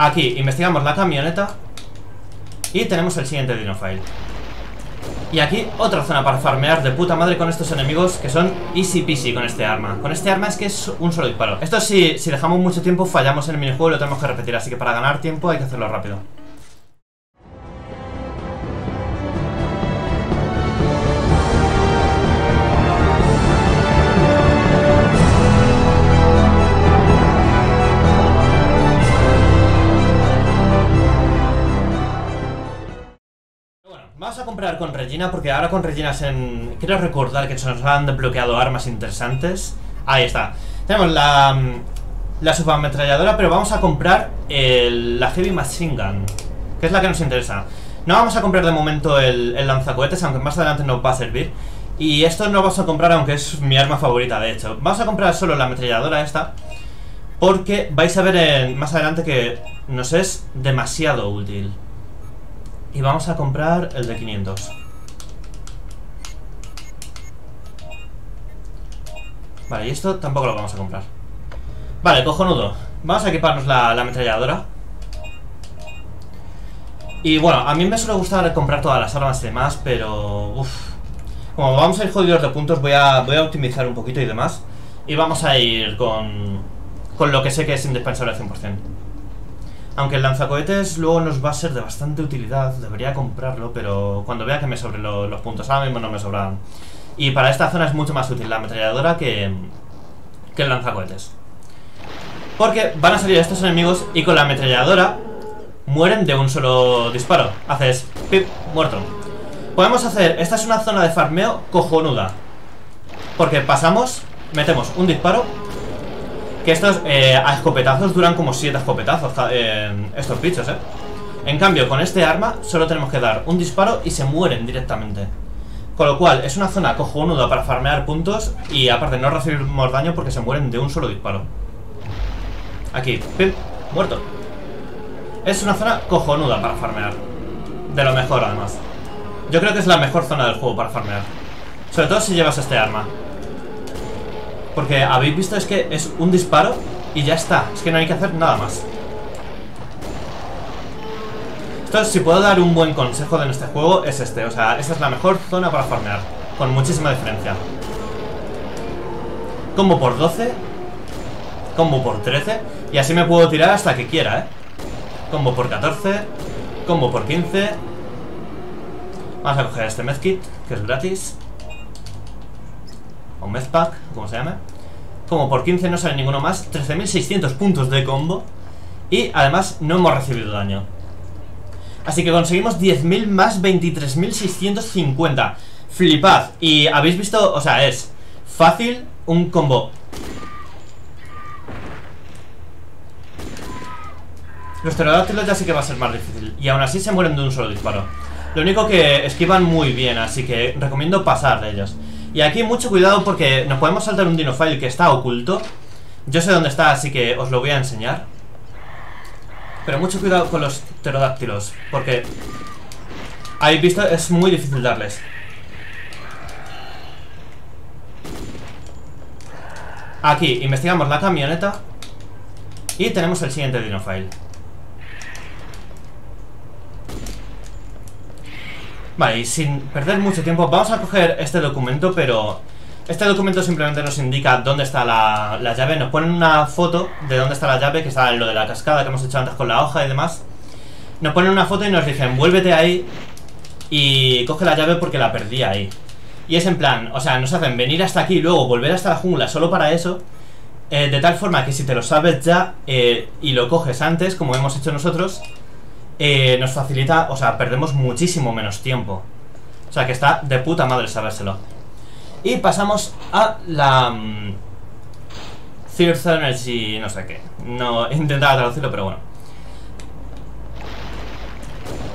Aquí investigamos la camioneta y tenemos el siguiente Dino File. Y aquí otra zona para farmear de puta madre con estos enemigos que son easy peasy con este arma. Con este arma es que es un solo disparo. Esto si dejamos mucho tiempo fallamos en el minijuego y lo tenemos que repetir. Así que para ganar tiempo hay que hacerlo rápido. Vamos a comprar con Regina porque ahora con Regina quiero recordar que se nos han desbloqueado armas interesantes. Ahí está. Tenemos la subametralladora, pero vamos a comprar la Heavy Machine Gun, que es la que nos interesa. No vamos a comprar de momento el lanzacohetes, aunque más adelante nos va a servir. Y esto no lo vamos a comprar, aunque es mi arma favorita, de hecho. Vamos a comprar solo la ametralladora esta, porque vais a ver más adelante que nos es demasiado útil. Y vamos a comprar el de 500. Vale, y esto tampoco lo vamos a comprar. Vale, cojonudo. Vamos a equiparnos la ametralladora. Y bueno, a mí me suele gustar comprar todas las armas y demás, pero... Uff. Como vamos a ir jodidos de puntos, voy a optimizar un poquito y demás. Y vamos a ir con lo que sé que es indispensable al 100%. Aunque el lanzacohetes luego nos va a ser de bastante utilidad, debería comprarlo, pero cuando vea que me sobren los puntos, ahora mismo no me sobran. Y para esta zona es mucho más útil la ametralladora que el lanzacohetes. Porque van a salir estos enemigos y con la ametralladora mueren de un solo disparo. Haces pip, muerto. Podemos hacer, esta es una zona de farmeo cojonuda. Porque pasamos, metemos un disparo. Que estos a escopetazos duran como 7 escopetazos estos bichos, En cambio, con este arma solo tenemos que dar un disparo y se mueren directamente. Con lo cual, es una zona cojonuda para farmear puntos y aparte no recibimos daño porque se mueren de un solo disparo. Aquí, pim, muerto. Es una zona cojonuda para farmear. De lo mejor, además. Yo creo que es la mejor zona del juego para farmear. Sobre todo si llevas este arma. Porque habéis visto es que es un disparo y ya está, es que no hay que hacer nada más. Esto, si puedo dar un buen consejo en este juego, es este, o sea, esa es la mejor zona para farmear, con muchísima diferencia. Combo por 12, combo por 13, y así me puedo tirar hasta que quiera, Combo por 14, combo por 15. Vamos a coger este medkit, que es gratis. O Mezpack, como se llame. Como por 15 no sale ninguno más. 13.600 puntos de combo. Y además no hemos recibido daño. Así que conseguimos 10.000 más 23.650. Flipad. Y habéis visto, o sea, es fácil un combo. Los pterodáctilos ya sí que va a ser más difícil. Y aún así se mueren de un solo disparo. Lo único que esquivan muy bien, así que recomiendo pasar de ellos. Y aquí mucho cuidado porque nos podemos saltar un Dino File que está oculto. Yo sé dónde está, así que os lo voy a enseñar. Pero mucho cuidado con los pterodáctilos, porque habéis visto, es muy difícil darles. Aquí investigamos la camioneta y tenemos el siguiente Dino File. Vale, y sin perder mucho tiempo vamos a coger este documento, pero este documento simplemente nos indica dónde está la llave. Nos ponen una foto de dónde está la llave, que está en lo de la cascada que hemos hecho antes con la hoja y demás. Nos ponen una foto y nos dicen, vuélvete ahí y coge la llave porque la perdí ahí. Y es en plan, o sea, nos hacen venir hasta aquí y luego volver hasta la jungla solo para eso. De tal forma que si te lo sabes ya y lo coges antes, como hemos hecho nosotros, nos facilita, o sea, perdemos muchísimo menos tiempo. O sea, que está de puta madre sabérselo. Y pasamos a la... Third Energy, no sé qué. No, intentaba traducirlo, pero bueno.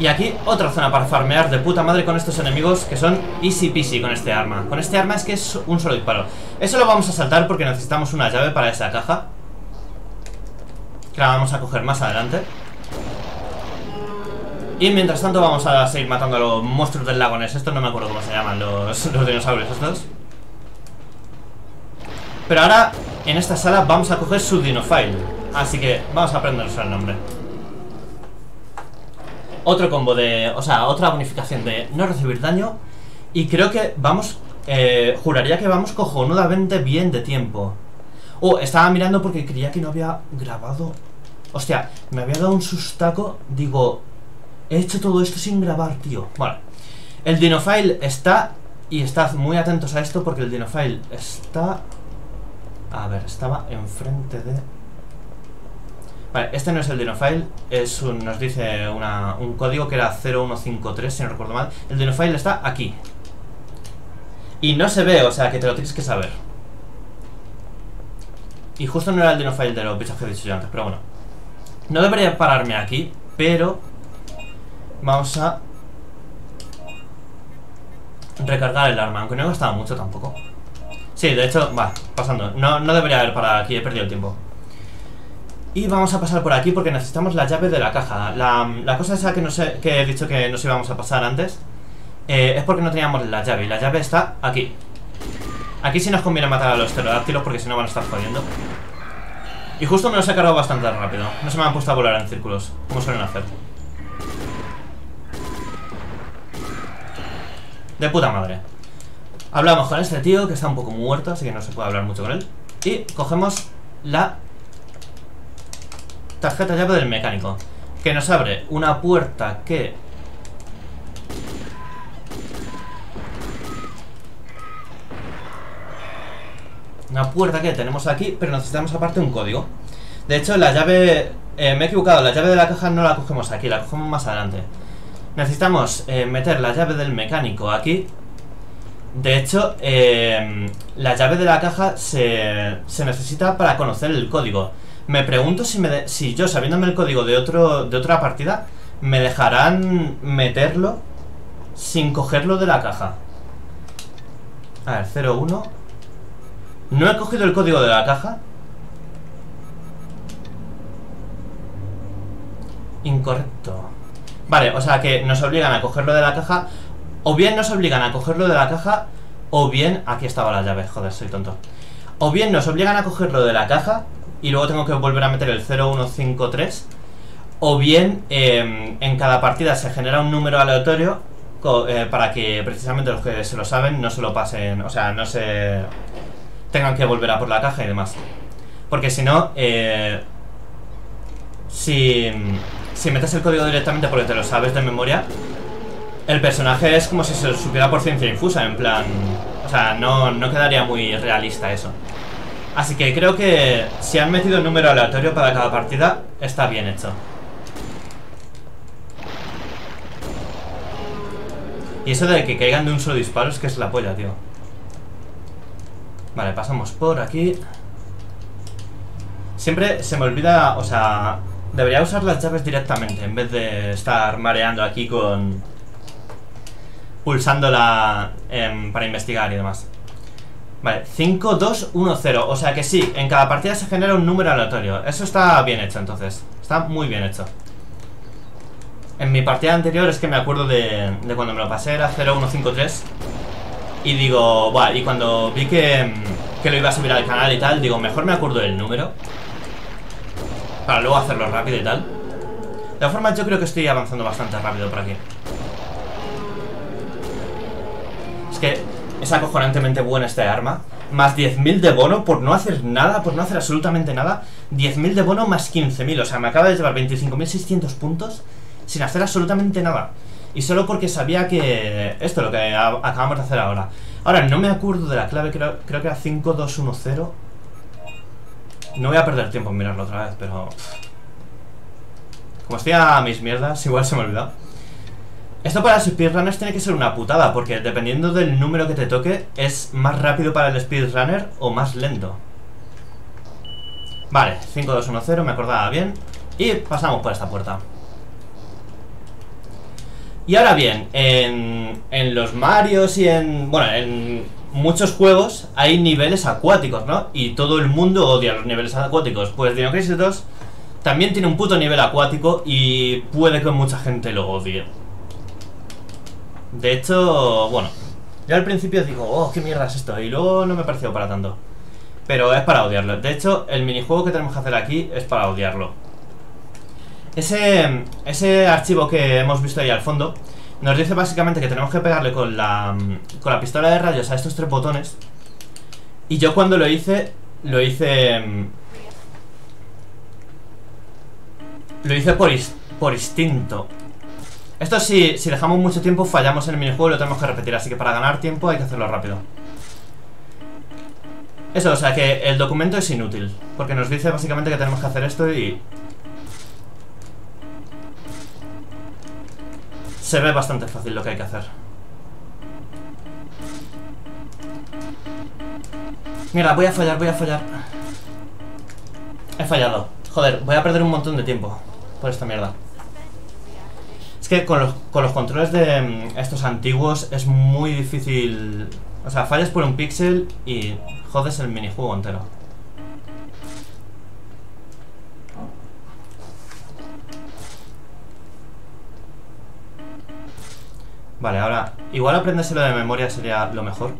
Y aquí otra zona para farmear de puta madre con estos enemigos que son easy peasy con este arma. Con este arma es que es un solo disparo. Eso lo vamos a saltar porque necesitamos una llave para esa caja, que la vamos a coger más adelante. Y mientras tanto vamos a seguir matando a los monstruos del lago Ness. Estos no me acuerdo cómo se llaman, los dinosaurios estos. Pero ahora en esta sala vamos a coger su Dino File, así que vamos a aprendernos el nombre. otro combo de... O sea, otra bonificación de no recibir daño. Y creo que vamos... juraría que vamos cojonudamente bien de tiempo. Estaba mirando porque creía que no había grabado. Hostia, me había dado un sustaco. Digo, he hecho todo esto sin grabar, tío. Bueno, el Dinofile está... Y estad muy atentos a esto porque el Dinofile está... A ver, estaba enfrente de... Vale, este no es el Dinofile, es un, nos dice un código que era 0153, si no recuerdo mal. El Dinofile está aquí. Y no se ve, o sea que te lo tienes que saber. Y justo no era el Dinofile de los bichos que he dicho yo antes, pero bueno. No debería pararme aquí, pero... Vamos a... recargar el arma, aunque no me gustaba mucho tampoco. Sí, de hecho, va, pasando. No debería haber parado aquí, he perdido el tiempo. Y vamos a pasar por aquí porque necesitamos la llave de la caja. La cosa esa que, no sé, que he dicho que nos íbamos a pasar antes, es porque no teníamos la llave. Y la llave está aquí. Aquí sí nos conviene matar a los pterodáctilos porque si no van a estar jodiendo. Y justo me los he cargado bastante rápido. No se me han puesto a volar en círculos, como suelen hacer. De puta madre. Hablamos con este tío que está un poco muerto, así que no se puede hablar mucho con él. Y cogemos la tarjeta llave del mecánico, que nos abre una puerta que... Una puerta que tenemos aquí, pero necesitamos aparte un código. De hecho, la llave... me he equivocado, la llave de la caja no la cogemos aquí, la cogemos más adelante. Necesitamos meter la llave del mecánico aquí. De hecho, la llave de la caja se necesita para conocer el código. Me pregunto si yo, sabiéndome el código de otra partida, me dejarán meterlo sin cogerlo de la caja. A ver, 01. No he cogido el código de la caja. Incorrecto. Vale, o sea que nos obligan a cogerlo de la caja. O bien nos obligan a cogerlo de la caja, o bien... Aquí estaba la llave, joder, soy tonto. O bien nos obligan a cogerlo de la caja y luego tengo que volver a meter el 0153. O bien en cada partida se genera un número aleatorio para que precisamente los que se lo saben no se lo pasen. O sea, no se tengan que volver a por la caja y demás. Porque si no... Si metes el código directamente porque te lo sabes de memoria, el personaje es como si se lo supiera por ciencia infusa, en plan... O sea, no quedaría muy realista eso. Así que creo que si han metido un número aleatorio para cada partida, está bien hecho. Y eso de que caigan de un solo disparo es que es la polla, tío. Vale, pasamos por aquí. Siempre se me olvida, o sea... Debería usar las llaves directamente en vez de estar mareando aquí con... Pulsándola para investigar y demás. Vale, 5, 2, 1, 0. O sea que sí, en cada partida se genera un número aleatorio. Eso está bien hecho entonces. Está muy bien hecho. En mi partida anterior es que me acuerdo de cuando me lo pasé, era 0, 1, 5, 3. Y digo, bueno, y cuando vi que lo iba a subir al canal y tal, digo, mejor me acuerdo del número para luego hacerlo rápido y tal. De todas formas, yo creo que estoy avanzando bastante rápido por aquí. Es que es acojonantemente buena este arma. Más 10.000 de bono por no hacer nada, por no hacer absolutamente nada. 10.000 de bono más 15.000. O sea, me acaba de llevar 25.600 puntos sin hacer absolutamente nada. Y solo porque sabía que... Esto es lo que acabamos de hacer ahora. Ahora, no me acuerdo de la clave, creo que era 5210. No voy a perder tiempo en mirarlo otra vez, pero... Como estoy a mis mierdas, igual se me ha olvidado. Esto para speedrunners tiene que ser una putada, porque dependiendo del número que te toque, es más rápido para el speedrunner o más lento. Vale, 5210, me acordaba bien. Y pasamos por esta puerta. Y ahora bien, en los Marios y en... Bueno, en... muchos juegos hay niveles acuáticos, ¿no? Y todo el mundo odia los niveles acuáticos. Pues Dino Crisis 2 también tiene un puto nivel acuático y puede que mucha gente lo odie. De hecho, bueno, yo al principio digo, oh, qué mierda es esto, y luego no me pareció para tanto. Pero es para odiarlo. De hecho, el minijuego que tenemos que hacer aquí es para odiarlo. Ese archivo que hemos visto ahí al fondo nos dice básicamente que tenemos que pegarle con la pistola de rayos a estos tres botones. Y yo cuando lo hice por instinto. Esto si dejamos mucho tiempo fallamos en el minijuego y lo tenemos que repetir. Así que para ganar tiempo hay que hacerlo rápido. Eso, o sea que el documento es inútil, porque nos dice básicamente que tenemos que hacer esto y... se ve bastante fácil lo que hay que hacer. Mira, voy a fallar. He fallado. Joder, voy a perder un montón de tiempo por esta mierda. Es que con los controles de estos antiguos es muy difícil... O sea, fallas por un píxel y jodes el minijuego entero. Vale, ahora... igual aprendérselo de memoria sería lo mejor.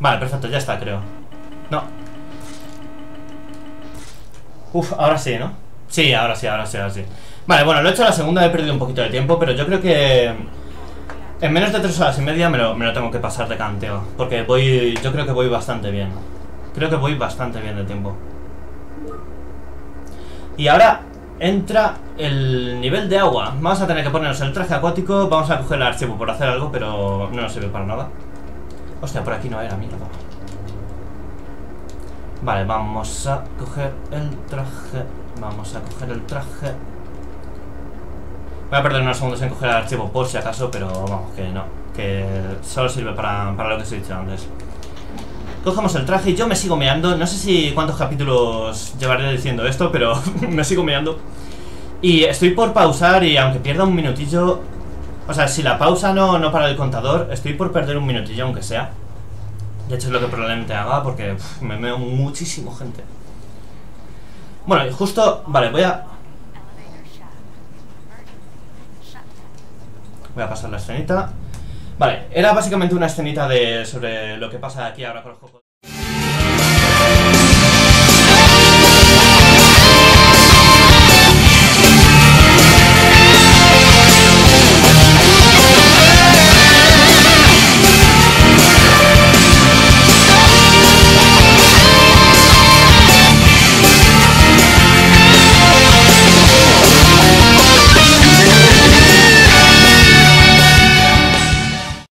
Vale, perfecto, ya está, creo. No. Uf, ahora sí, ¿no? Sí, ahora sí. Vale, bueno, lo he hecho a la segunda, he perdido un poquito de tiempo, pero yo creo que en menos de 3 horas y media me lo tengo que pasar de canteo, porque yo creo que voy bastante bien. Creo que voy bastante bien de tiempo. Y ahora entra el nivel de agua. Vamos a tener que ponernos el traje acuático, vamos a coger el archivo por hacer algo, pero no nos sirve para nada. Hostia, por aquí no era, mierda. Vale, vamos a coger el traje. Voy a perder unos segundos en coger el archivo por si acaso, pero vamos, que no. Que solo sirve para lo que os he dicho antes. Cogemos el traje y yo me sigo meando. No sé si cuántos capítulos llevaré diciendo esto, pero me sigo meando. Y estoy por pausar y aunque pierda un minutillo... O sea, si la pausa no para el contador, estoy por perder un minutillo aunque sea. De hecho es lo que probablemente haga porque me meo muchísimo, gente. Bueno, y justo... Vale, voy a pasar la escenita. Vale, era básicamente una escenita sobre lo que pasa aquí ahora con los juegos.